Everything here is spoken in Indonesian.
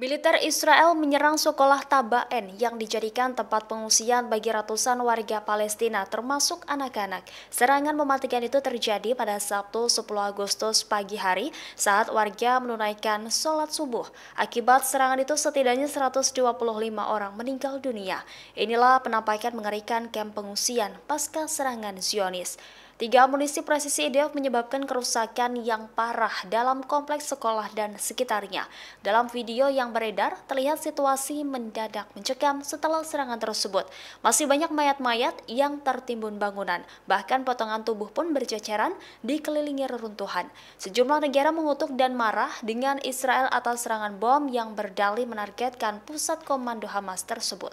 Militer Israel menyerang sekolah Taba'een yang dijadikan tempat pengungsian bagi ratusan warga Palestina termasuk anak-anak. Serangan mematikan itu terjadi pada Sabtu 10 Agustus pagi hari saat warga menunaikan sholat subuh. Akibat serangan itu setidaknya 125 orang meninggal dunia. Inilah penampakan mengerikan kamp pengungsian pasca serangan Zionis. 3 amunisi presisi IDF menyebabkan kerusakan yang parah dalam kompleks sekolah dan sekitarnya. Dalam video yang beredar, terlihat situasi mendadak mencekam setelah serangan tersebut. Masih banyak mayat-mayat yang tertimbun bangunan, bahkan potongan tubuh pun berceceran dikelilingi reruntuhan. Sejumlah negara mengutuk dan marah dengan Israel atas serangan bom yang berdalih menargetkan pusat komando Hamas tersebut.